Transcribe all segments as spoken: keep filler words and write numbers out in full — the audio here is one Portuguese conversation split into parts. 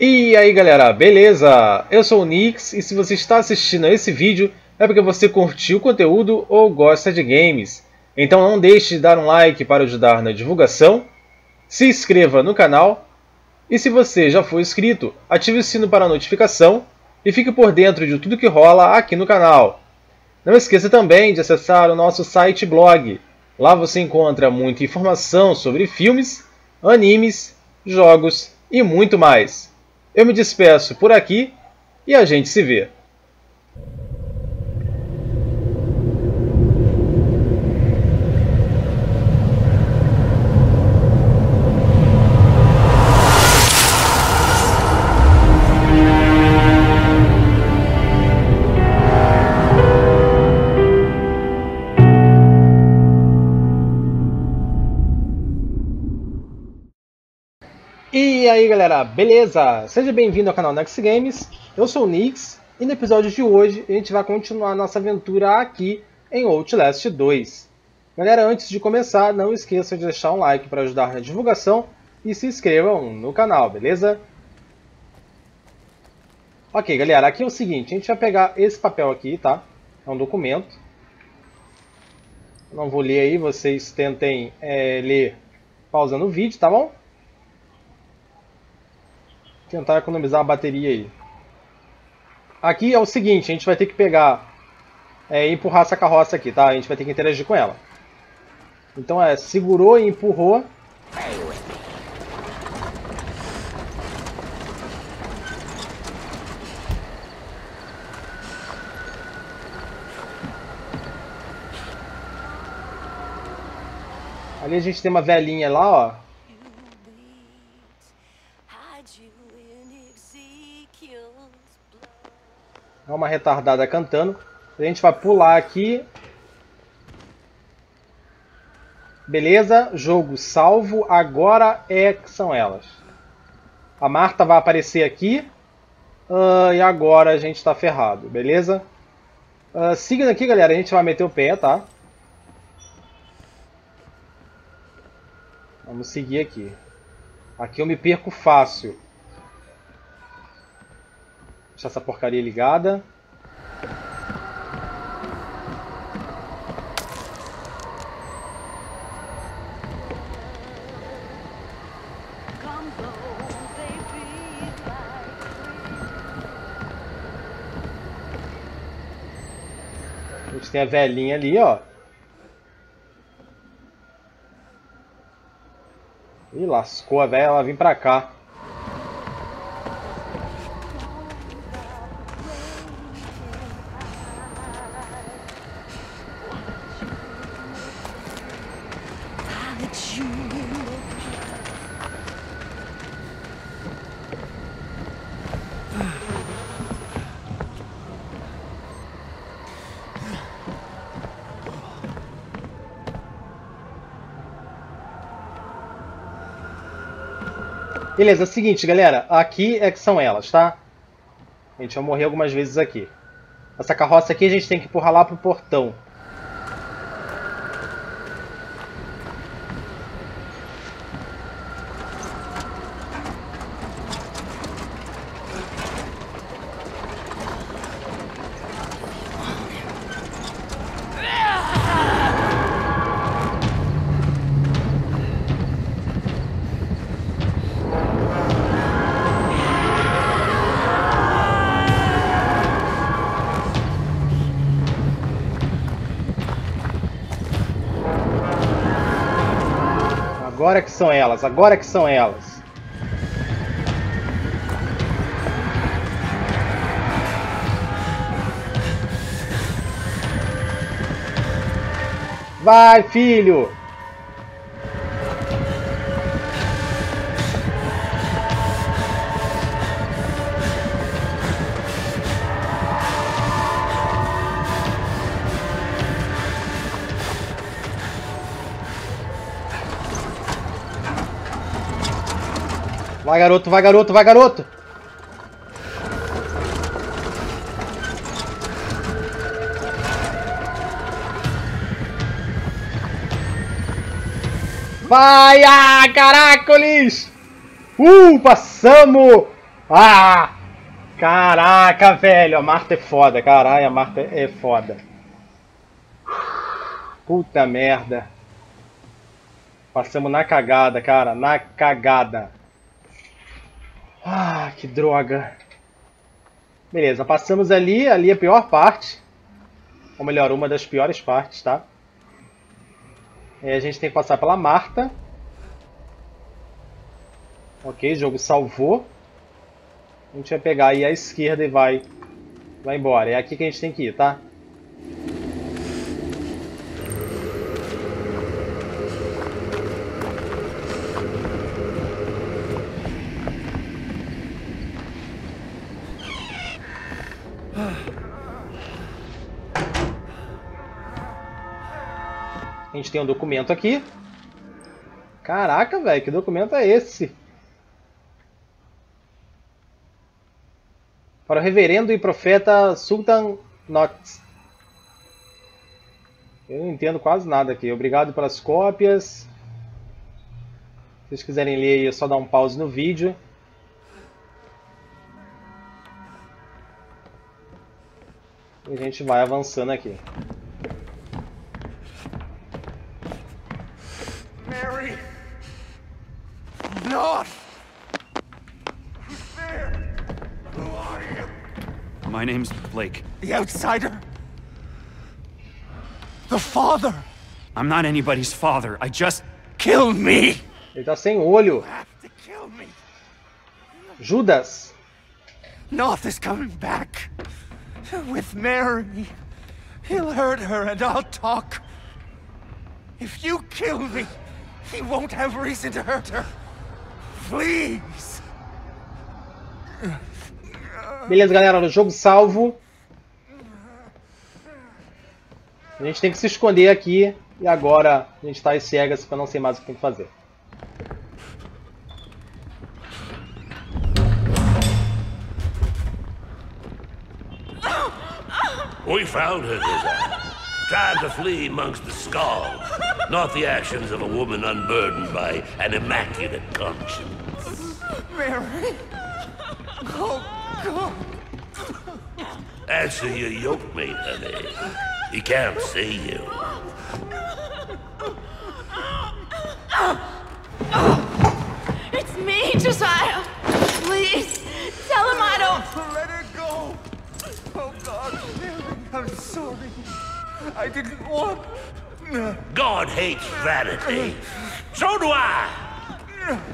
E aí galera, beleza? Eu sou o Nix e se você está assistindo a esse vídeo é porque você curtiu o conteúdo ou gosta de games. Então não deixe de dar um like para ajudar na divulgação, se inscreva no canal e se você já for inscrito, ative o sino para a notificação e fique por dentro de tudo que rola aqui no canal. Não esqueça também de acessar o nosso site e blog, lá você encontra muita informação sobre filmes, animes, jogos e muito mais. Eu me despeço por aqui e a gente se vê. E aí galera, beleza? Seja bem-vindo ao canal Nexy Games, eu sou o Nix e no episódio de hoje a gente vai continuar nossa aventura aqui em Outlast dois. Galera, antes de começar, não esqueçam de deixar um like para ajudar na divulgação e se inscrevam no canal, beleza? Ok galera, aqui é o seguinte, a gente vai pegar esse papel aqui, tá? É um documento. Não vou ler aí, vocês tentem é, ler pausando o vídeo, tá bom? Tentar economizar a bateria aí. Aqui é o seguinte, a gente vai ter que pegar é, e empurrar essa carroça aqui, tá? A gente vai ter que interagir com ela. Então é, segurou e empurrou. Ali a gente tem uma velhinha lá, ó. É uma retardada cantando. A gente vai pular aqui. Beleza. Jogo salvo. Agora é que são elas. A Martha vai aparecer aqui. Uh, e agora a gente tá ferrado. Beleza. Uh, seguindo aqui, galera. A gente vai meter o pé, tá? Vamos seguir aqui. Aqui eu me perco fácil. Deixa essa porcaria ligada. A gente tem a velhinha ali, ó. Ih, lascou a velha, ela vem pra cá. Beleza, é o seguinte, galera. Aqui é que são elas, tá? A gente vai morrer algumas vezes aqui. Essa carroça aqui a gente tem que empurrar lá pro portão. Agora que são elas, agora que são elas. Vai, filho! Vai, garoto, vai, garoto, vai, garoto! Vai, ah, caracoles! Uh, passamos! Ah! Caraca, velho. A Martha é foda. Caralho, a Martha é foda. Puta merda. Passamos na cagada, cara. Na cagada. Ah, que droga. Beleza, passamos ali. Ali é a pior parte. Ou melhor, uma das piores partes, tá? E a gente tem que passar pela Martha. Ok, o jogo salvou. A gente vai pegar aí a esquerda e vai, vai embora. É aqui que a gente tem que ir, tá? A gente tem um documento aqui. Caraca, velho, que documento é esse? Para o reverendo e profeta Sultan Nox. Eu não entendo quase nada aqui. Obrigado pelas cópias. Se vocês quiserem ler aí, é só dar um pause no vídeo. E a gente vai avançando aqui. Mary! Não! My name's Blake. The outsider? The father? I'm not anybody's father. I just... Kill me! Ele tá sem olho. Judas. Noth is coming back. With Mary. He'll hurt her and I'll talk. If you kill me, he won't have reason to hurt her. Please. Beleza, galera, no jogo salvo. A gente tem que se esconder aqui. E agora a gente tá às cegas porque eu não sei mais o que tem que fazer. We found her, trying to flee amongst the skulls. Not the actions of a woman unburdened by an immaculate conscience. Mary. Oh. Answer your yoke mate, honey. He can't see you. It's me, Josiah. Please, tell him I don't... Let her go. Oh, God, I'm sorry. I didn't want... God hates vanity. So do I.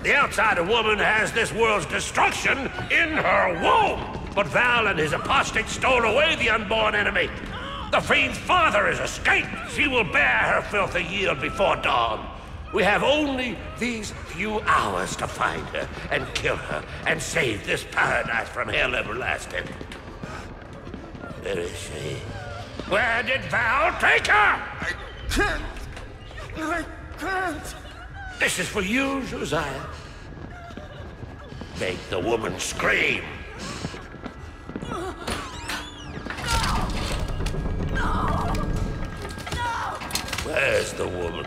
The outsider woman has this world's destruction in her womb. But Val and his apostate stole away the unborn enemy. The fiend's father has escaped. She will bear her filthy yield before dawn. We have only these few hours to find her and kill her and save this paradise from hell everlasting. Where is she? Where did Val take her? I can't. I can't. This is for you, Josiah. Make the woman scream. No. No. No. Where's the woman?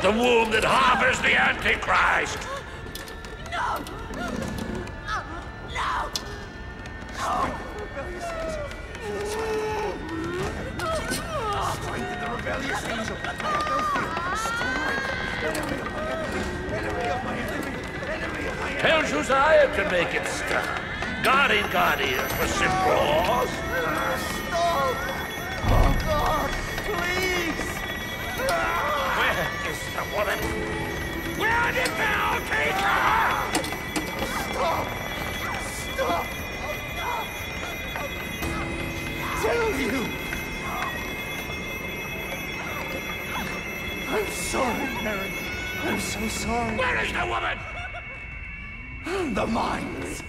The womb that harbors the Antichrist. No. No. No. No. Tell Josiah to make it stop. God ain't got ears for simple laws. Stop! Oh, God, please! Where is the woman? Where did thou take her? Stop! Stop! I tell you! I'm sorry, Mary. I'm so sorry. Where is the woman? The mines!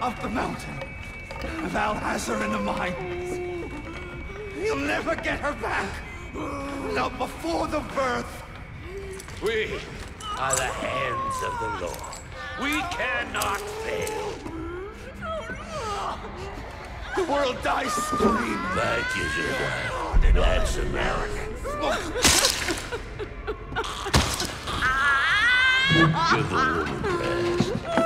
Up the mountain! With Al-Hazar in the mines! You'll never get her back! Not before the birth! We are the hands of the Lord. We cannot fail! The world dies screaming! That is it! That's America! Give the woman rest.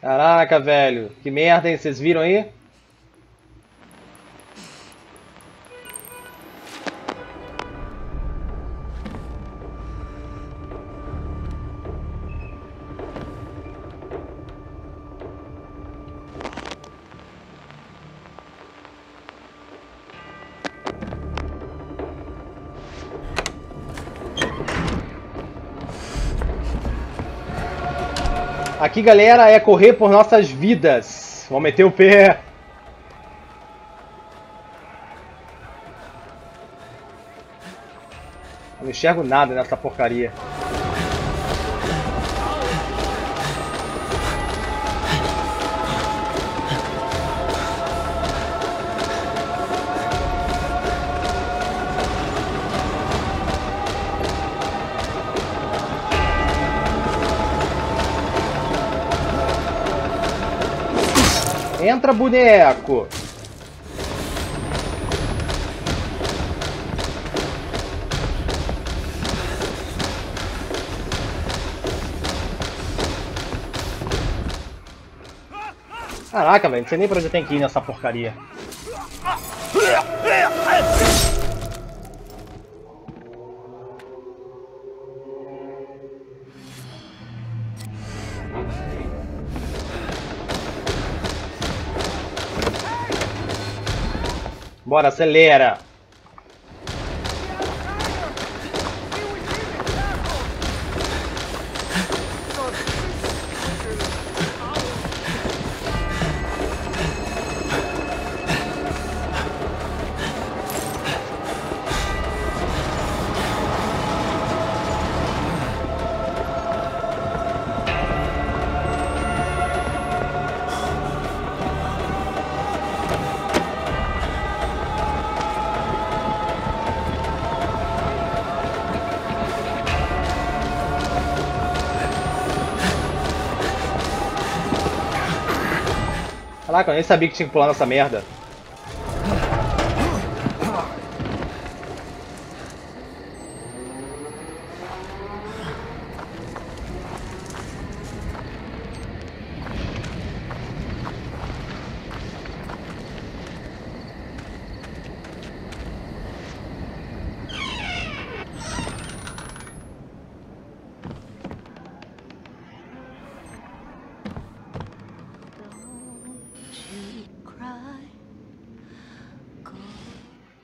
Caraca, velho. Que merda, hein? Vocês viram aí? Aqui, galera, é correr por nossas vidas. Vamos meter o pé. Eu não enxergo nada nessa porcaria. Entra, boneco! Caraca, velho, não sei nem pra onde tem que ir nessa porcaria. Bora, acelera! Caraca, eu nem sabia que tinha que pular nessa merda.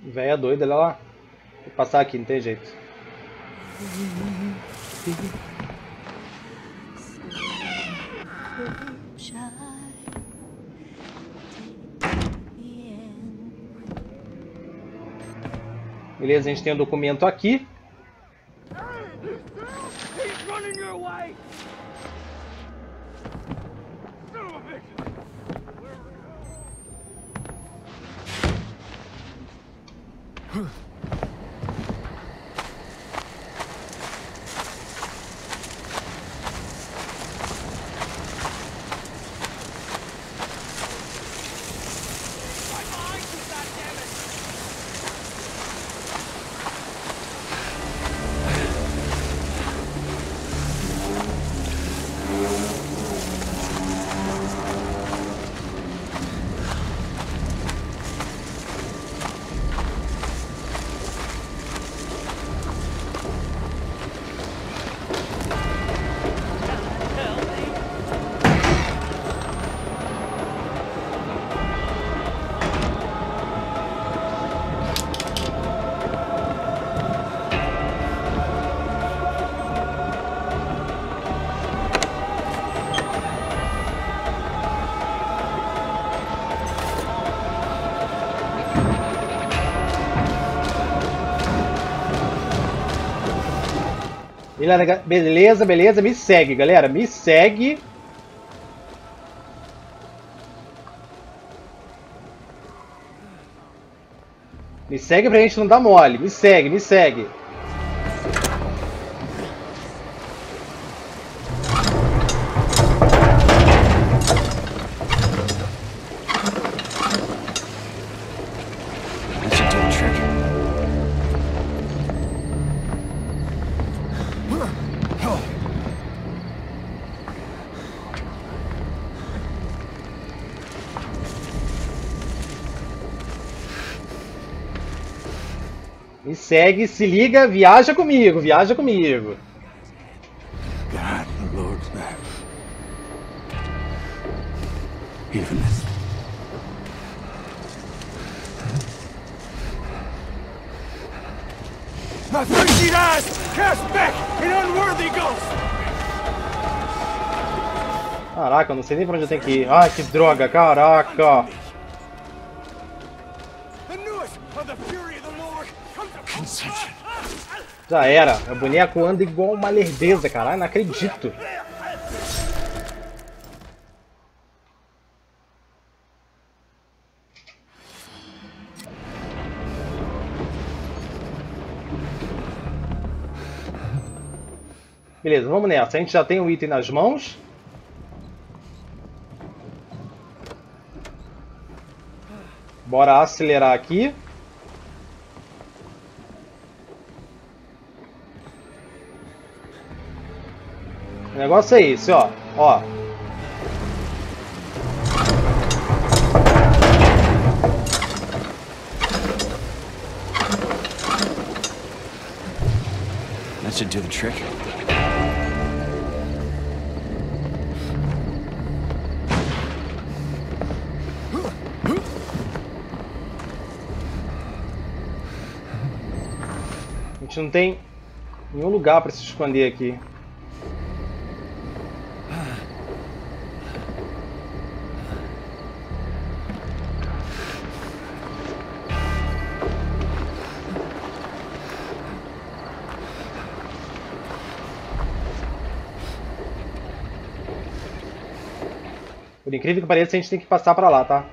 Véia doida, olha lá. Vou passar aqui, não tem jeito. Beleza, a gente tem um documento aqui. Beleza, beleza, me segue, galera, me segue. Me segue pra gente não dar mole, me segue, me segue. E segue, se liga, viaja comigo, viaja comigo. God, the Lord's knife. Even this. My frenzied eyes cast back an unworthy ghost. Caraca, eu não sei nem pra onde eu tenho que ir. Ai, que droga, caraca. Já era, o boneco anda igual uma lerdeza, caralho, não acredito. Beleza, vamos nessa, a gente já tem o item nas mãos. Bora acelerar aqui. O negócio é esse, ó, ó. That should do the trick. A gente não tem nenhum lugar para se esconder aqui. Por incrível que pareça, a gente tem que passar pra lá, tá?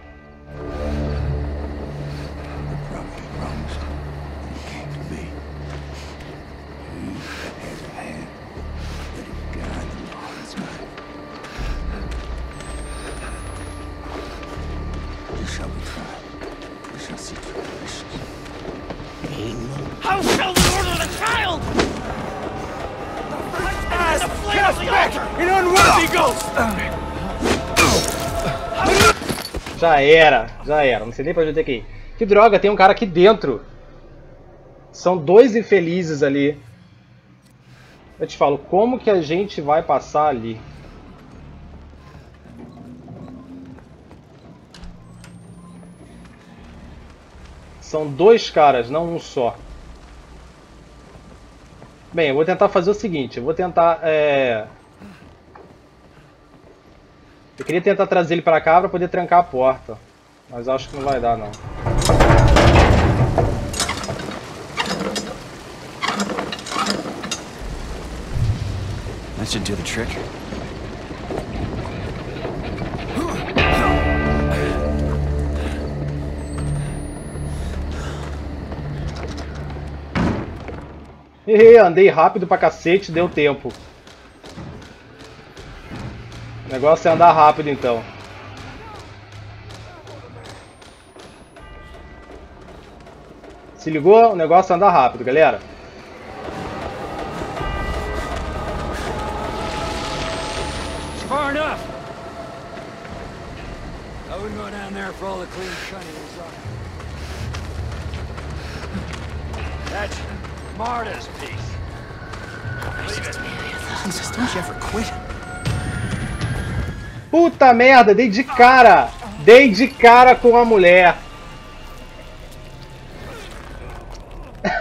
Já era, já era, não sei nem pra onde eu tenho que ir. Que droga, tem um cara aqui dentro. São dois infelizes ali. Eu te falo, como que a gente vai passar ali? São dois caras, não um só. Bem, eu vou tentar fazer o seguinte, eu vou tentar... É... Eu queria tentar trazer ele pra cá pra poder trancar a porta, mas acho que não vai dar, não. That should do the trick. Hehe, andei rápido pra cacete, deu tempo. O negócio é andar rápido, então. Se ligou? O negócio é andar rápido, galera. Puta merda, dei de cara! Dei de cara com a mulher!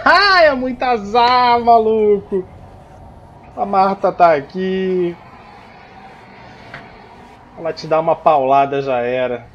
Ai, é muito azar, maluco! A Martha tá aqui. Ela te dá uma paulada, já era.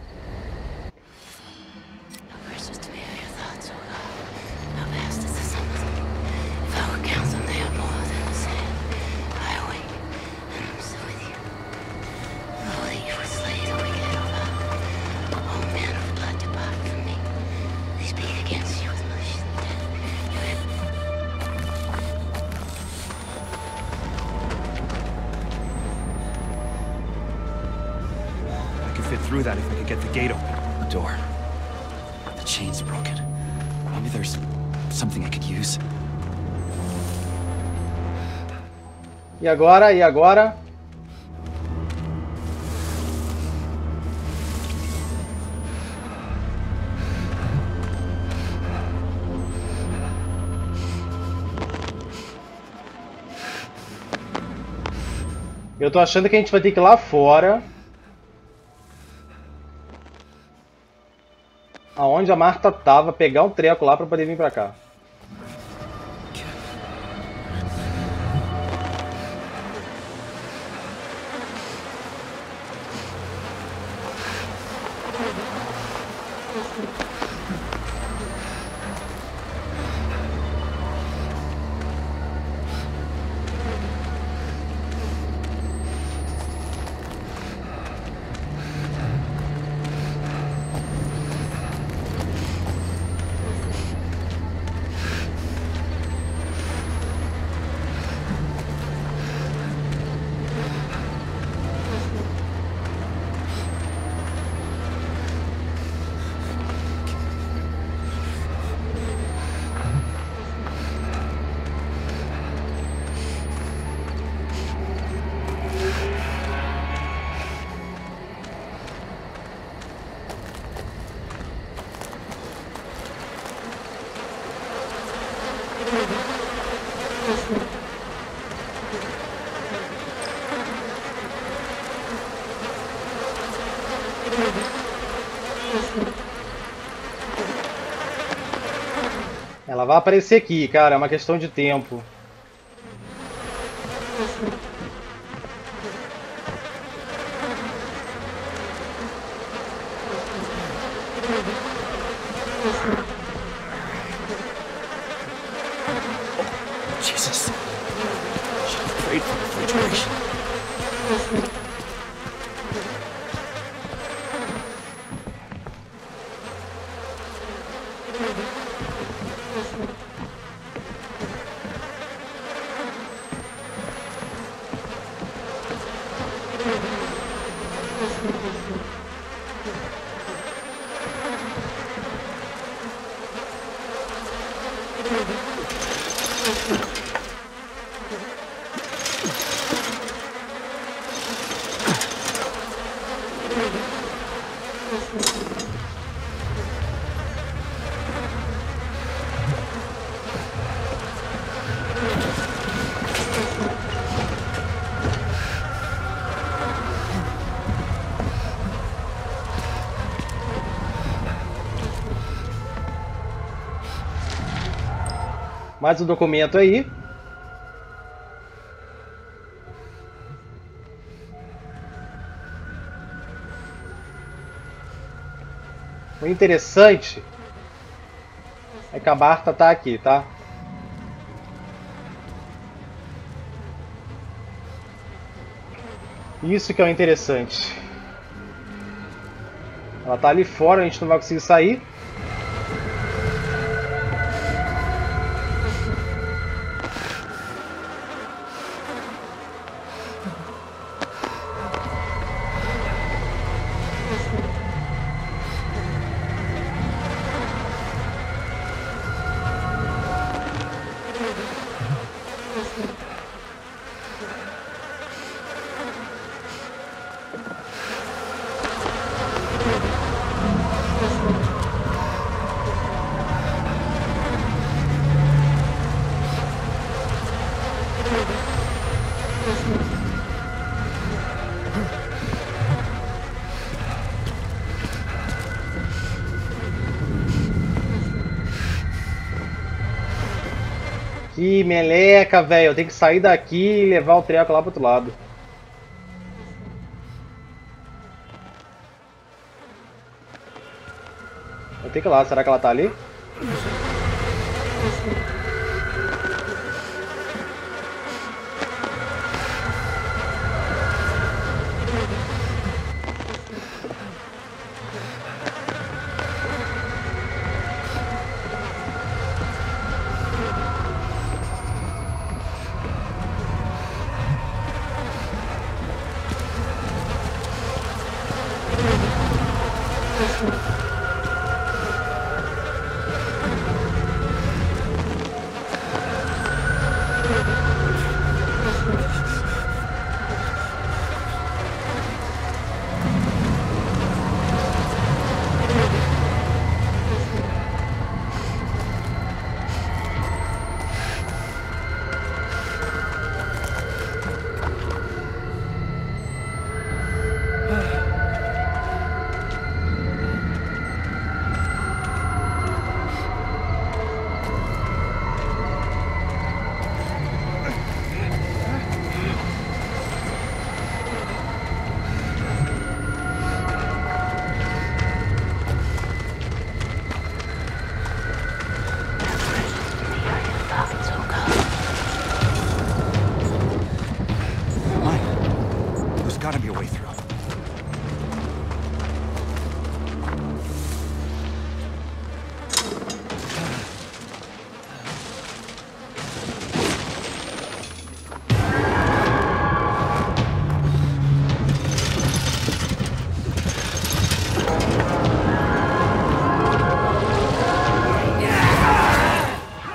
E agora? E agora? Eu tô achando que a gente vai ter que ir lá fora. Aonde a Martha tava, pegar um treco lá pra poder vir pra cá. Ela vai aparecer aqui, cara, é uma questão de tempo. Mais um documento aí. O interessante é que a Martha tá aqui, tá? Isso que é o interessante. Ela tá ali fora, a gente não vai conseguir sair. Ih, meleca, velho. Eu tenho que sair daqui e levar o treco lá pro outro lado. Eu tenho que ir lá. Será que ela tá ali?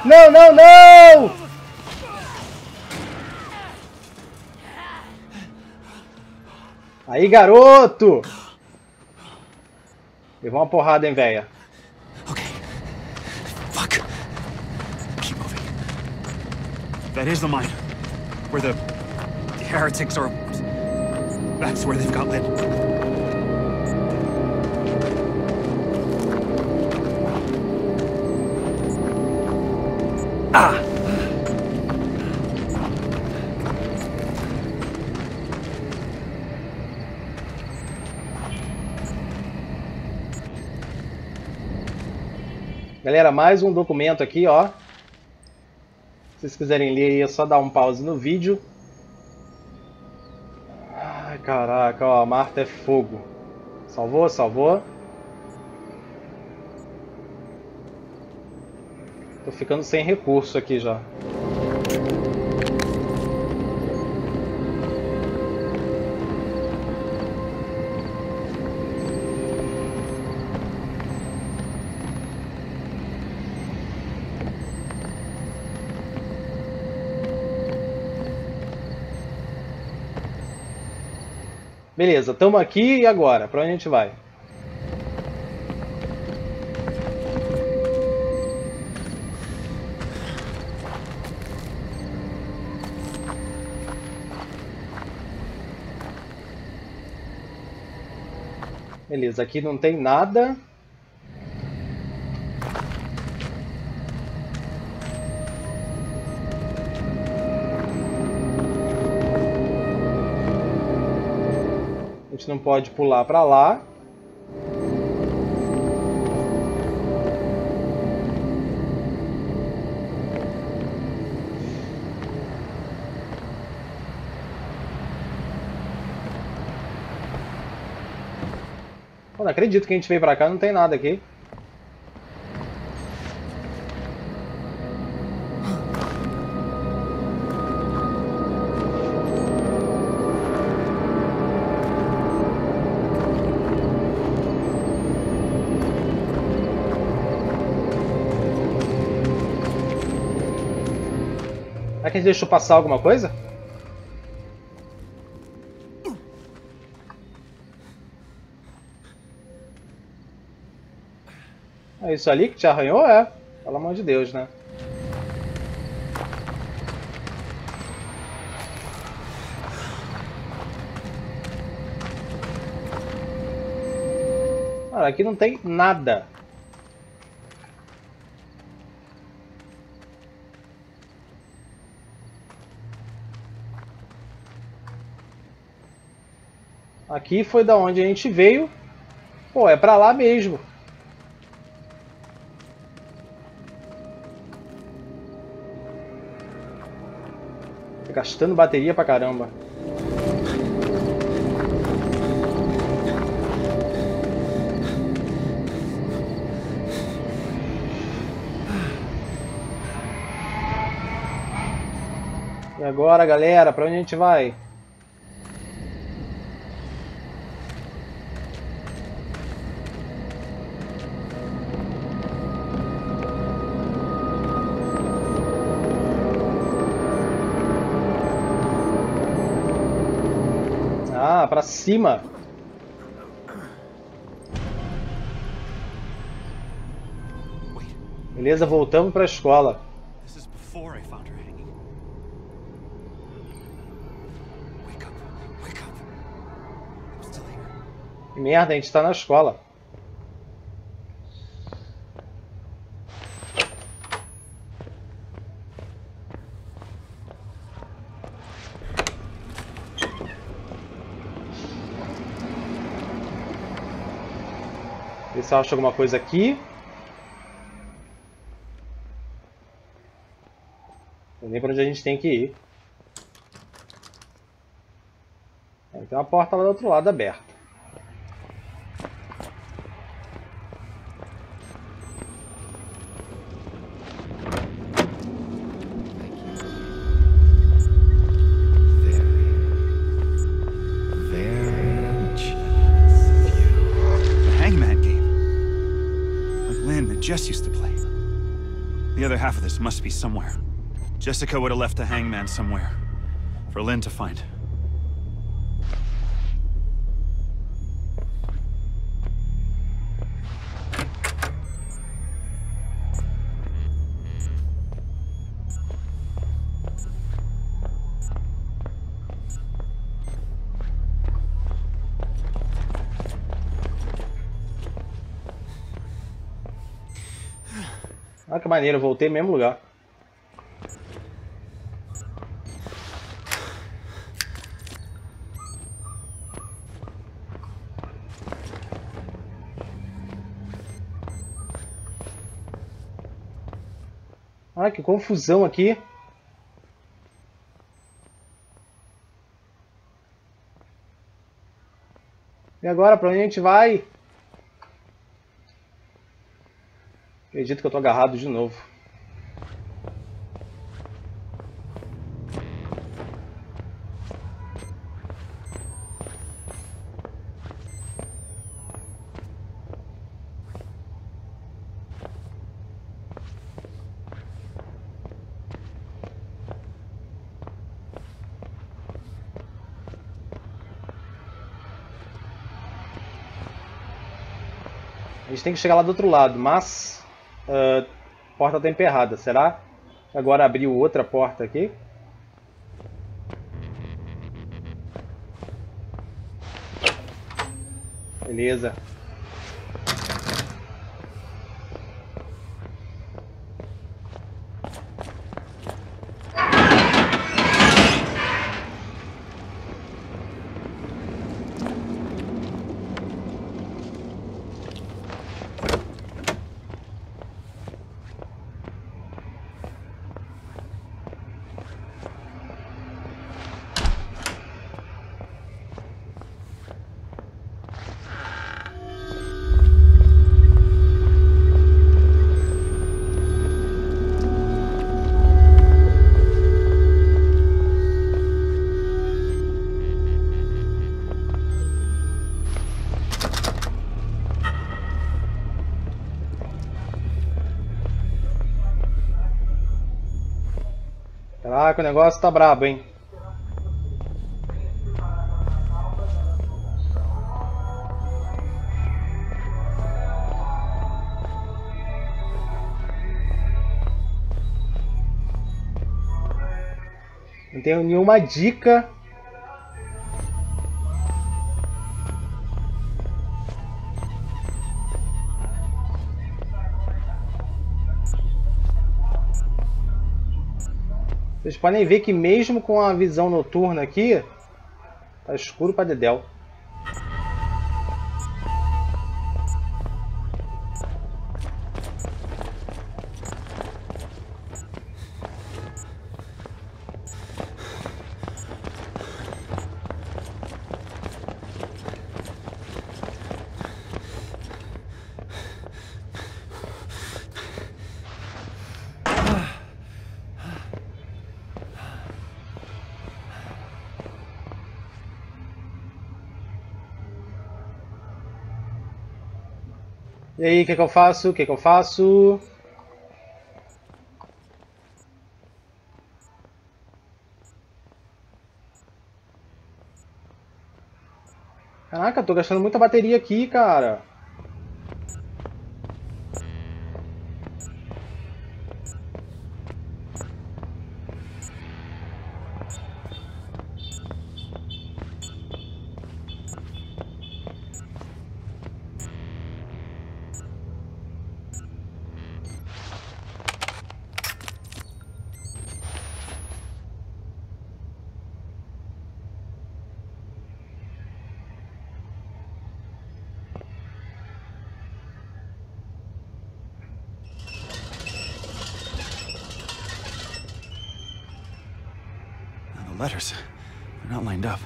Não, não, não! Aí, garoto! Levou uma porrada, hein, véia. Okay. Fuck. Keep moving. That is the mine. Where the heretics are. That's where they've got lit. Ah. Galera, mais um documento aqui, ó. Se vocês quiserem ler aí, é só dar um pause no vídeo. Ai, caraca, ó, a Martha é fogo. Salvou, salvou. Tô ficando sem recurso aqui já. Beleza, estamos aqui e agora? Para onde a gente vai? Beleza, aqui não tem nada. Não pode pular para lá. Pô, não acredito que a gente veio para cá, não tem nada aqui. A gente deixou passar alguma coisa? É isso ali que te arranhou? É. Pelo amor de Deus, né? Cara, aqui não tem nada. Aqui foi da onde a gente veio. Pô, é pra lá mesmo. Tá gastando bateria pra caramba. E agora, galera, pra onde a gente vai? Pra cima. Beleza, voltamos pra escola. Que merda, a gente tá na escola. Se eu acho alguma coisa aqui. Não sei pra onde a gente tem que ir. Tem uma porta lá do outro lado aberta. Jess used to play. The other half of this must be somewhere. Jessica would have left the hangman somewhere for Lynn to find. Ah, que maneiro, eu voltei no mesmo lugar. Ah, que confusão aqui. E agora, pra onde a gente vai? Acredito que eu tô agarrado de novo. A gente tem que chegar lá do outro lado, mas... Uh, porta tá emperrada, será? Agora abriu outra porta aqui. Beleza. Caraca, o negócio tá brabo, hein? Não tenho nenhuma dica. Vocês podem ver que mesmo com a visão noturna aqui, tá escuro pra dedéu. E aí, o que que eu faço? O que que eu faço? Caraca, tô gastando muita bateria aqui, cara. Letters. They're not lined up.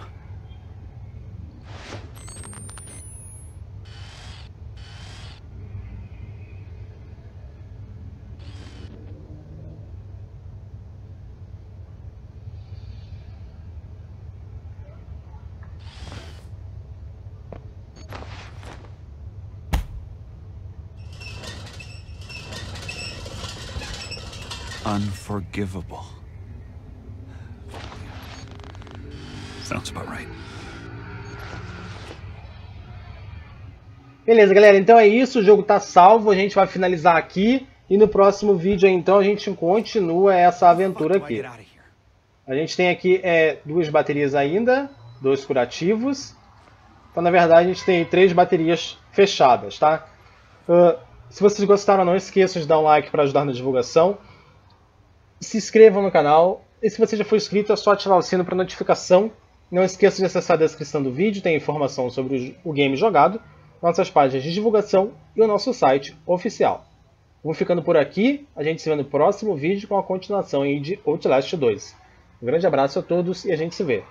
Unforgivable. Sounds about right. Beleza, galera. Então é isso. O jogo tá salvo. A gente vai finalizar aqui. E no próximo vídeo, então, a gente continua essa aventura aqui. A gente tem aqui é, duas baterias ainda. Dois curativos. Então, na verdade, a gente tem três baterias fechadas, tá? Uh, se vocês gostaram, não esqueçam de dar um like para ajudar na divulgação. Se inscrevam no canal. E se você já for inscrito, é só ativar o sino para notificação. Não esqueça de acessar a descrição do vídeo. Tem informação sobre o game jogado, nossas páginas de divulgação e o nosso site oficial. Vamos ficando por aqui. A gente se vê no próximo vídeo com a continuação aí de Outlast dois. Um grande abraço a todos e a gente se vê.